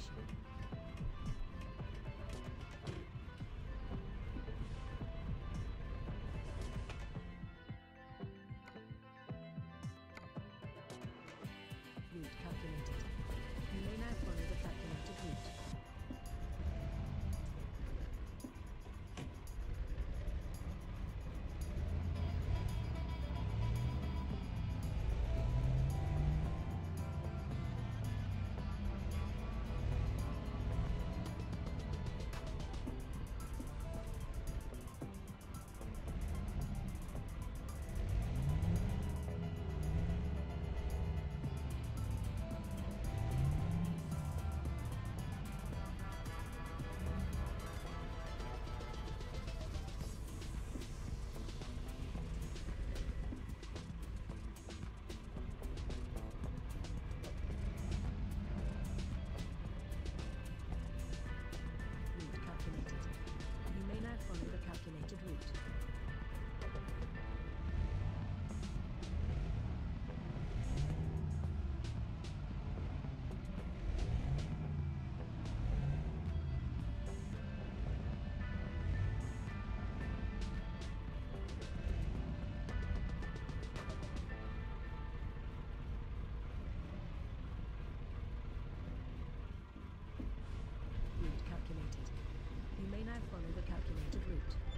things. Route calculated. You may now follow the calculated route. Follow the calculated route.